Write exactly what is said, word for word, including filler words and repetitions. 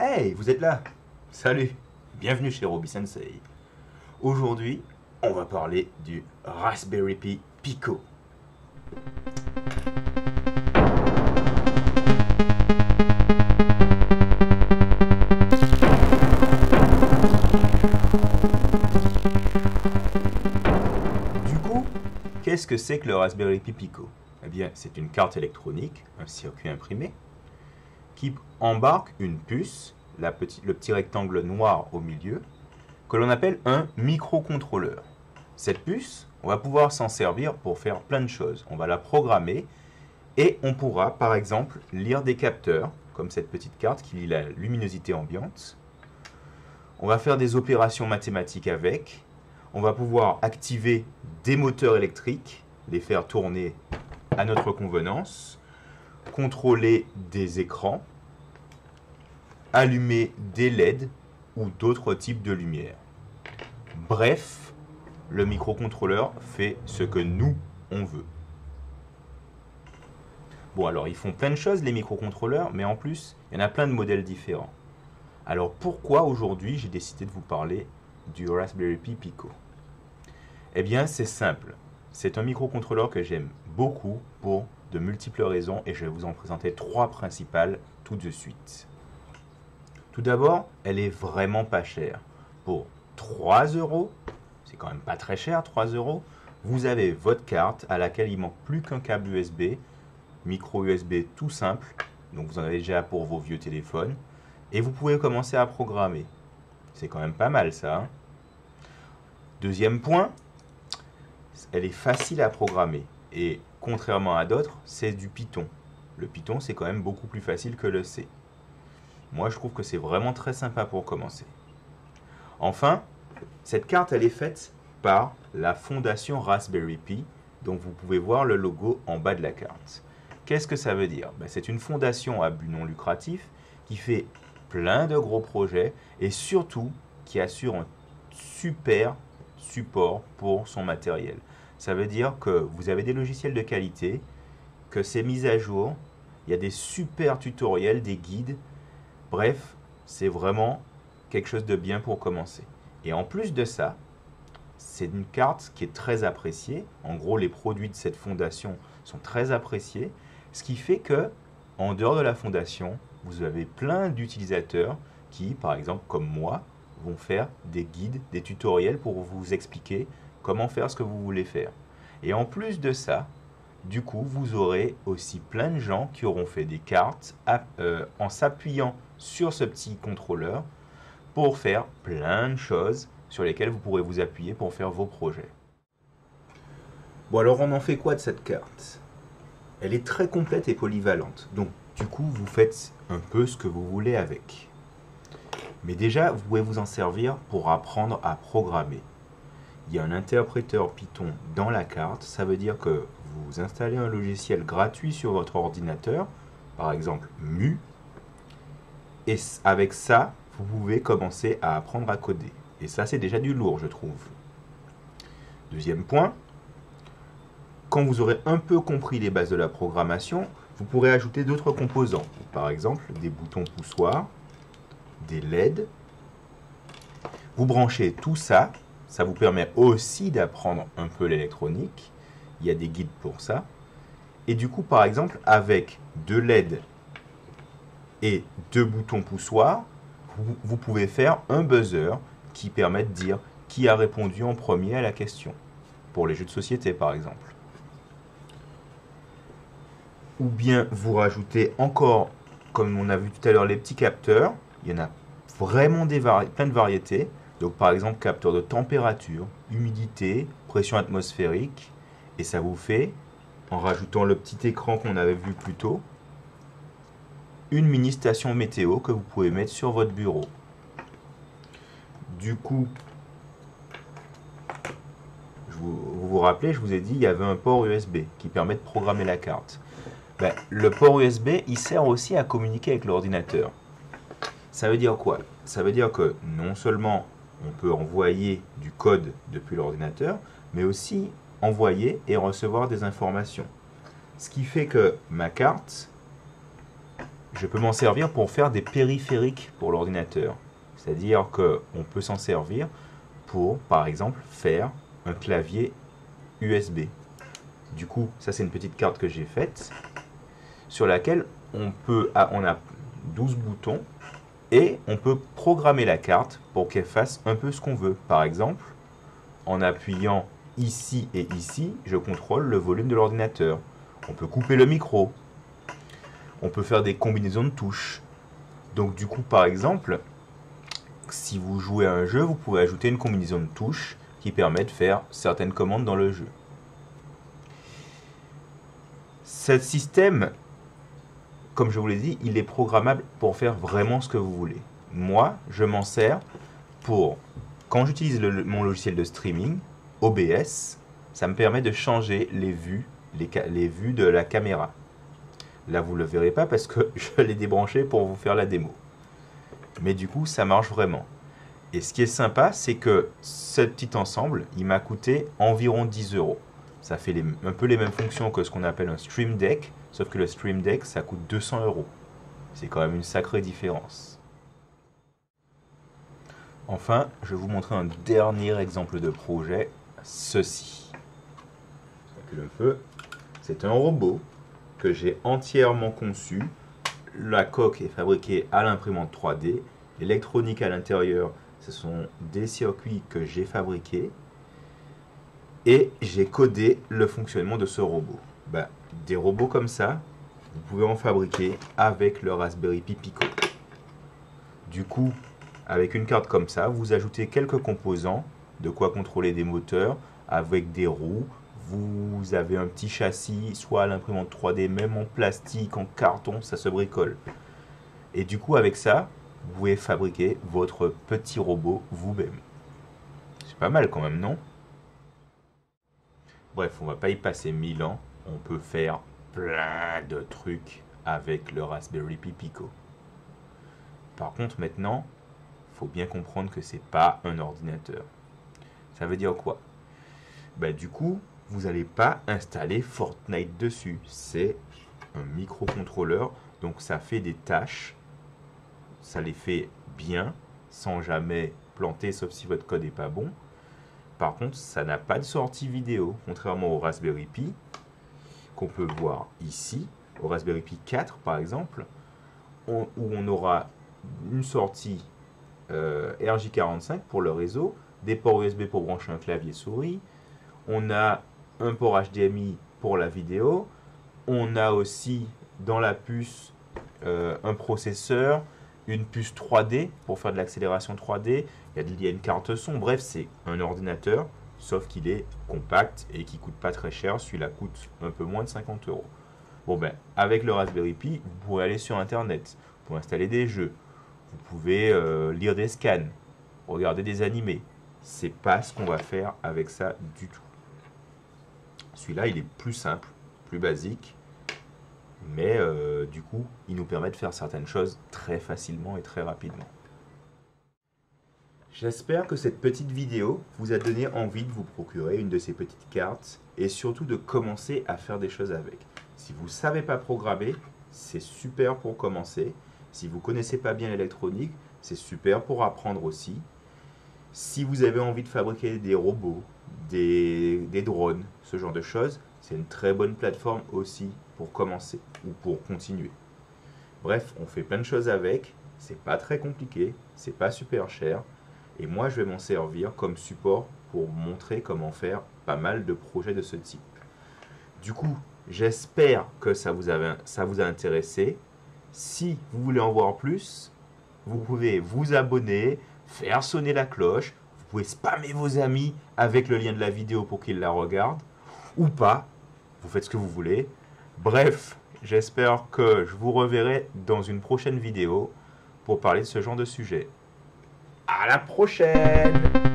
Hey, vous êtes là? Salut, bienvenue chez Roby Sensei. Aujourd'hui, on va parler du Raspberry Pi Pico. Du coup, qu'est-ce que c'est que le Raspberry Pi Pico? Eh bien, c'est une carte électronique, un circuit imprimé, qui embarque une puce, la petit, le petit rectangle noir au milieu, que l'on appelle un microcontrôleur. Cette puce, on va pouvoir s'en servir pour faire plein de choses. On va la programmer et on pourra, par exemple, lire des capteurs, comme cette petite carte qui lit la luminosité ambiante. On va faire des opérations mathématiques avec. On va pouvoir activer des moteurs électriques, les faire tourner à notre convenance, contrôler des écrans, allumer des L E D ou d'autres types de lumière. Bref, le microcontrôleur fait ce que nous, on veut. Bon, alors, ils font plein de choses, les microcontrôleurs, mais en plus, il y en a plein de modèles différents. Alors, pourquoi aujourd'hui, j'ai décidé de vous parler du Raspberry Pi Pico? Eh bien, c'est simple. C'est un microcontrôleur que j'aime beaucoup pour de multiples raisons et je vais vous en présenter trois principales tout de suite. Tout d'abord, elle est vraiment pas chère. Pour trois euros, c'est quand même pas très cher, trois euros, vous avez votre carte à laquelle il manque plus qu'un câble U S B, micro U S B tout simple, donc vous en avez déjà pour vos vieux téléphones, et vous pouvez commencer à programmer. C'est quand même pas mal ça, hein? Deuxième point, elle est facile à programmer et contrairement à d'autres, c'est du Python. Le Python, c'est quand même beaucoup plus facile que le C. Moi, je trouve que c'est vraiment très sympa pour commencer. Enfin, cette carte, elle est faite par la fondation Raspberry Pi, dont vous pouvez voir le logo en bas de la carte. Qu'est-ce que ça veut dire? Ben, c'est une fondation à but non lucratif qui fait plein de gros projets et surtout qui assure un super support pour son matériel. Ça veut dire que vous avez des logiciels de qualité, que c'est mis à jour, il y a des super tutoriels, des guides. Bref, c'est vraiment quelque chose de bien pour commencer. Et en plus de ça, c'est une carte qui est très appréciée. En gros, les produits de cette fondation sont très appréciés. Ce qui fait que, en dehors de la fondation, vous avez plein d'utilisateurs qui, par exemple, comme moi, vont faire des guides, des tutoriels pour vous expliquer comment faire ce que vous voulez faire. Et en plus de ça, du coup, vous aurez aussi plein de gens qui auront fait des cartes à, euh, en s'appuyant sur ce petit contrôleur pour faire plein de choses sur lesquelles vous pourrez vous appuyer pour faire vos projets. Bon, alors on en fait quoi de cette carte? Elle est très complète et polyvalente, donc du coup, vous faites un peu ce que vous voulez avec. Mais déjà, vous pouvez vous en servir pour apprendre à programmer. Il y a un interpréteur Python dans la carte, ça veut dire que vous installez un logiciel gratuit sur votre ordinateur, par exemple Mu, et avec ça, vous pouvez commencer à apprendre à coder. Et ça, c'est déjà du lourd, je trouve. Deuxième point, quand vous aurez un peu compris les bases de la programmation, vous pourrez ajouter d'autres composants, par exemple des boutons poussoirs, des L E D. Vous branchez tout ça. Ça vous permet aussi d'apprendre un peu l'électronique. Il y a des guides pour ça. Et du coup, par exemple, avec deux L E D et deux boutons poussoirs, vous, vous pouvez faire un buzzer qui permet de dire qui a répondu en premier à la question. Pour les jeux de société, par exemple. Ou bien, vous rajoutez encore, comme on a vu tout à l'heure, les petits capteurs. Il y en a vraiment des vari- plein de variétés. Donc par exemple, capteur de température, humidité, pression atmosphérique. Et ça vous fait, en rajoutant le petit écran qu'on avait vu plus tôt, une mini station météo que vous pouvez mettre sur votre bureau. Du coup, je vous, vous vous rappelez, je vous ai dit, il y avait un port U S B qui permet de programmer la carte. Ben, le port U S B, il sert aussi à communiquer avec l'ordinateur. Ça veut dire quoi? Ça veut dire que non seulement on peut envoyer du code depuis l'ordinateur, mais aussi envoyer et recevoir des informations. Ce qui fait que ma carte, je peux m'en servir pour faire des périphériques pour l'ordinateur. C'est-à-dire qu'on peut s'en servir pour, par exemple, faire un clavier U S B. Du coup, ça c'est une petite carte que j'ai faite, sur laquelle on peut, ah, on a douze boutons, et on peut programmer la carte pour qu'elle fasse un peu ce qu'on veut. Par exemple, en appuyant ici et ici, je contrôle le volume de l'ordinateur. On peut couper le micro. On peut faire des combinaisons de touches. Donc du coup, par exemple, si vous jouez à un jeu, vous pouvez ajouter une combinaison de touches qui permet de faire certaines commandes dans le jeu. Ce système, comme je vous l'ai dit, il est programmable pour faire vraiment ce que vous voulez. Moi, je m'en sers pour, quand j'utilise mon logiciel de streaming, O B S, ça me permet de changer les vues, les, les vues de la caméra. Là, vous ne le verrez pas parce que je l'ai débranché pour vous faire la démo. Mais du coup, ça marche vraiment. Et ce qui est sympa, c'est que ce petit ensemble, il m'a coûté environ dix euros. Ça fait les, un peu les mêmes fonctions que ce qu'on appelle un Stream Deck, sauf que le Stream Deck, ça coûte deux cents euros. C'est quand même une sacrée différence. Enfin, je vais vous montrer un dernier exemple de projet, ceci. C'est un robot que j'ai entièrement conçu. La coque est fabriquée à l'imprimante trois D. L'électronique à l'intérieur, ce sont des circuits que j'ai fabriqués. Et j'ai codé le fonctionnement de ce robot. Ben, des robots comme ça, vous pouvez en fabriquer avec le Raspberry Pi Pico. Du coup, avec une carte comme ça, vous ajoutez quelques composants, de quoi contrôler des moteurs, avec des roues. Vous avez un petit châssis, soit à l'imprimante trois D, même en plastique, en carton, ça se bricole. Et du coup, avec ça, vous pouvez fabriquer votre petit robot vous-même. C'est pas mal quand même, non? Bref, on ne va pas y passer mille ans. On peut faire plein de trucs avec le Raspberry Pi Pico. Par contre, maintenant, il faut bien comprendre que ce n'est pas un ordinateur. Ça veut dire quoi? Bah, du coup, vous n'allez pas installer Fortnite dessus. C'est un microcontrôleur, donc ça fait des tâches. Ça les fait bien, sans jamais planter, sauf si votre code n'est pas bon. Par contre, ça n'a pas de sortie vidéo, contrairement au Raspberry Pi, qu'on peut voir ici, au Raspberry Pi quatre par exemple, on, où on aura une sortie euh, R J quarante-cinq pour le réseau, des ports U S B pour brancher un clavier souris, on a un port H D M I pour la vidéo, on a aussi dans la puce euh, un processeur, une puce trois D pour faire de l'accélération trois D, il y a une carte son, bref c'est un ordinateur, sauf qu'il est compact et qui coûte pas très cher, celui-là coûte un peu moins de cinquante euros. Bon ben, avec le Raspberry Pi, vous pouvez aller sur internet, vous pouvez installer des jeux, vous pouvez euh, lire des scans, regarder des animés, c'est pas ce qu'on va faire avec ça du tout. Celui-là il est plus simple, plus basique, mais euh, du coup, il nous permet de faire certaines choses très facilement et très rapidement. J'espère que cette petite vidéo vous a donné envie de vous procurer une de ces petites cartes et surtout de commencer à faire des choses avec. Si vous ne savez pas programmer, c'est super pour commencer. Si vous ne connaissez pas bien l'électronique, c'est super pour apprendre aussi. Si vous avez envie de fabriquer des robots, des, des drones, ce genre de choses, c'est une très bonne plateforme aussi pour commencer ou pour continuer. Bref, on fait plein de choses avec, c'est pas très compliqué, c'est pas super cher, et moi je vais m'en servir comme support pour montrer comment faire pas mal de projets de ce type. Du coup, j'espère que ça vous a, ça vous a intéressé. Si vous voulez en voir plus, vous pouvez vous abonner, faire sonner la cloche, vous pouvez spammer vos amis avec le lien de la vidéo pour qu'ils la regardent, ou pas, vous faites ce que vous voulez. Bref, j'espère que je vous reverrai dans une prochaine vidéo pour parler de ce genre de sujet. À la prochaine!